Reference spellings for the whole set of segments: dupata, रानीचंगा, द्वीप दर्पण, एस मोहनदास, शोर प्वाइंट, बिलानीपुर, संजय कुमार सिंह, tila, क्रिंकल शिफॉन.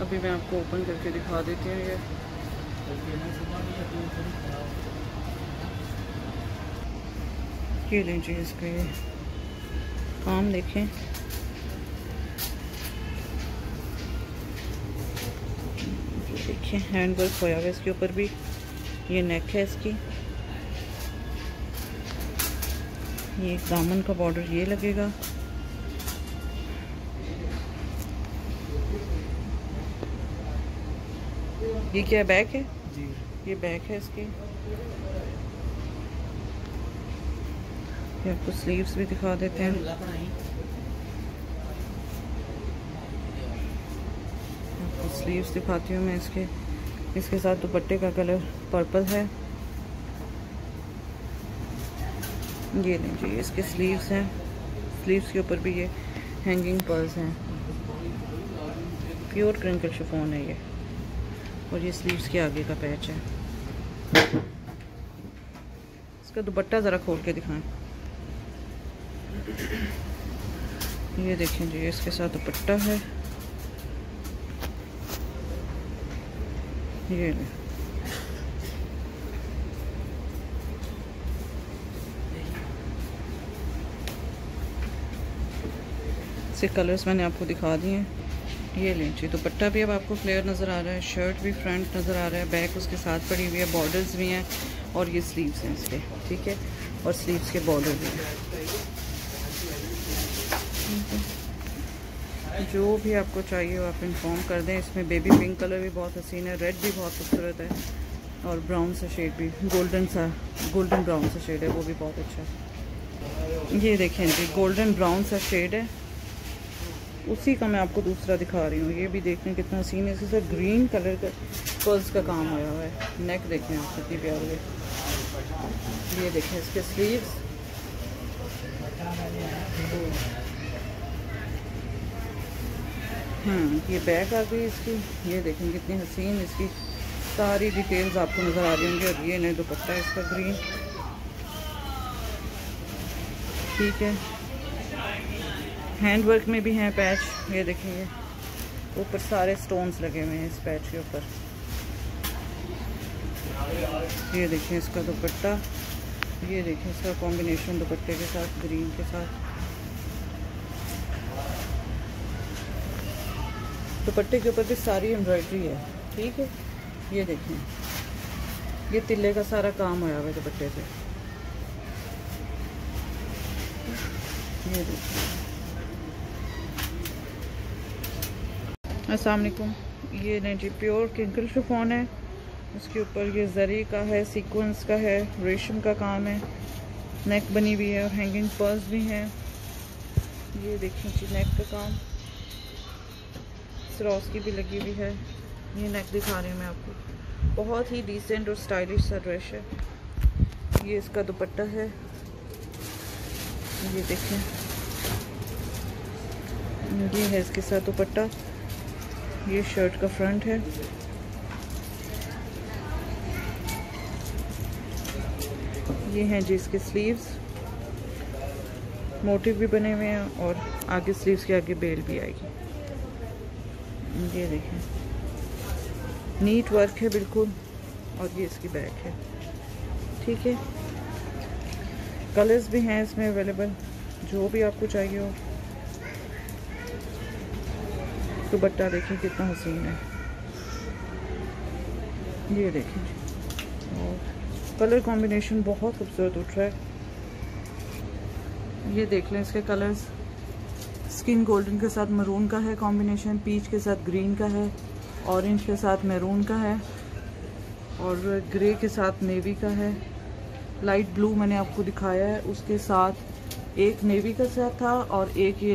अभी मैं आपको ओपन करके दिखा देती हूँ। ये लीजिए, इसके काम देखें, देखिए हैंड वर्क होया हुआ है इसके ऊपर भी। ये नेक है इसकी, ये दामन का बॉर्डर ये लगेगा। ये क्या बैक है जी, ये बैक है इसकी। ये आपको स्लीव्स भी दिखा देते हैं। आपको स्लीव्स दिखाती हूँ मैं इसके। इसके साथ दुपट्टे का कलर पर्पल है। ये लीजिए, इसके स्लीव्स हैं। स्लीव्स के ऊपर भी ये हैंगिंग पर्ल्स हैं। प्योर क्रिंकल शिफॉन है ये, और ये स्लीव्स के आगे का पैच है। इसका दुपट्टा ज़रा खोल के दिखाएं। ये देखें जी, इसके साथ दुपट्टा है। ये इसके कलर्स मैंने आपको दिखा दिए हैं। ये लीजिए, दुपट्टा भी अब आपको फ्लेयर नज़र आ रहा है, शर्ट भी फ्रंट नज़र आ रहा है, बैक उसके साथ पड़ी हुई है, बॉर्डर्स भी हैं, और ये स्लीव्स हैं इसके, ठीक है, और स्लीव्स के बॉर्डर भी हैं। जो भी आपको चाहिए वो आप इन्फॉर्म कर दें। इसमें बेबी पिंक कलर भी बहुत हसीन है, रेड भी बहुत खूबसूरत है, और ब्राउन सा शेड भी, गोल्डन ब्राउन सा शेड है, वो भी बहुत अच्छा है। ये देखें जी, गोल्डन ब्राउन सा शेड है, उसी का मैं आपको दूसरा दिखा रही हूँ। ये भी देखें कितना हसीन है। इसके साथ ग्रीन कलर का पर्ल्स का काम आया हुआ है। नेक देखें आप कितनी प्यारी है। ये देखें इसके स्लीव्स, ये बैक आ गई इसकी। ये देखें कितनी हसीन, इसकी सारी डिटेल्स आपको नज़र आ रही होंगी। और ये नहीं दुपट्टा है इसका ग्रीन, ठीक है। हैंड वर्क में भी हैं पैच, ये देखिए ऊपर सारे स्टोन्स लगे हुए हैं इस पैच के ऊपर। ये देखिए इसका दुपट्टा, ये देखिए इसका कॉम्बिनेशन दुपट्टे के साथ, ग्रीन के साथ। दुपट्टे के ऊपर भी सारी एम्ब्रॉयडरी है, ठीक है। ये देखिए, ये तिल्ले का सारा काम होया हुआ है दुपट्टे पे। ये देखिए, अस्सलाम वालेकुम। ये नहीं जी, प्योर क्रिंकल शिफॉन है, उसके ऊपर ये जरी का है, सीक्वेंस का है, रेशम का काम है, नेक बनी हुई है, और हैंगिंग पर्ल्स भी हैं। ये देखिए जी, नेक का काम, स्रॉस की भी लगी हुई है। ये नेक दिखा रही हूँ मैं आपको। बहुत ही डिसेंट और स्टाइलिश सा ड्रेस है। ये इसका दुपट्टा है, ये देखें, ये है इसके साथ दुपट्टा। ये शर्ट का फ्रंट है। ये हैं जी इसके स्लीव्स, मोटिव भी बने हुए हैं, और आगे स्लीव्स के आगे बेल भी आएगी। ये देखें, नीट वर्क है बिल्कुल, और ये इसकी बैक है, ठीक है। कलर्स भी हैं इसमें अवेलेबल, जो भी आपको चाहिए हो। दुपट्टा देखिए कितना हसीन है। ये देखिए, और कलर कॉम्बिनेशन बहुत खूबसूरत उठ रहा है। ये देख लें इसके कलर्स, स्किन गोल्डन के साथ मरून का है कॉम्बिनेशन, पीच के साथ ग्रीन का है, ऑरेंज के साथ मैरून का है, और ग्रे के साथ नेवी का है। लाइट ब्लू मैंने आपको दिखाया है, उसके साथ एक नेवी का साथ था, और एक ये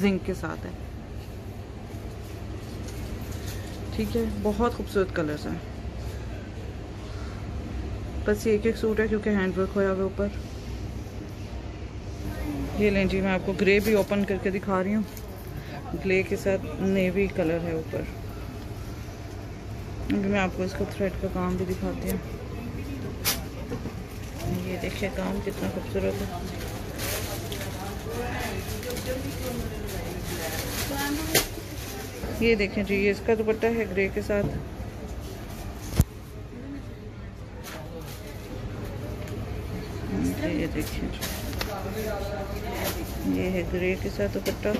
जिंक के साथ है, ठीक है। बहुत खूबसूरत कलर्स हैं। बस ये एक सूट है क्योंकि हैंड वर्क होया हुआ ऊपर। ये लें जी, मैं आपको ग्रे भी ओपन करके दिखा रही हूँ। ग्रे के साथ नेवी कलर है ऊपर। अभी मैं आपको इसका थ्रेड का काम भी दिखाती हूँ। ये देखिए काम कितना खूबसूरत है। ये देखें जी, ये इसका दुपट्टा है ग्रे के साथ। ये देखें, ये है ग्रे के साथ दुपट्टा।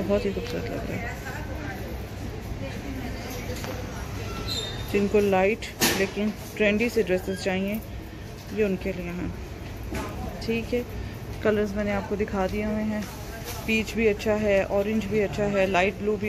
बहुत ही खूबसूरत लग रहा है। जिनको लाइट लेकिन ट्रेंडी से ड्रेसेस चाहिए ये उनके लिए हैं। ठीक है, कलर्स मैंने आपको दिखा दिए हुए हैं। पीच भी अच्छा है, ऑरेंज भी अच्छा है, लाइट ब्लू भी।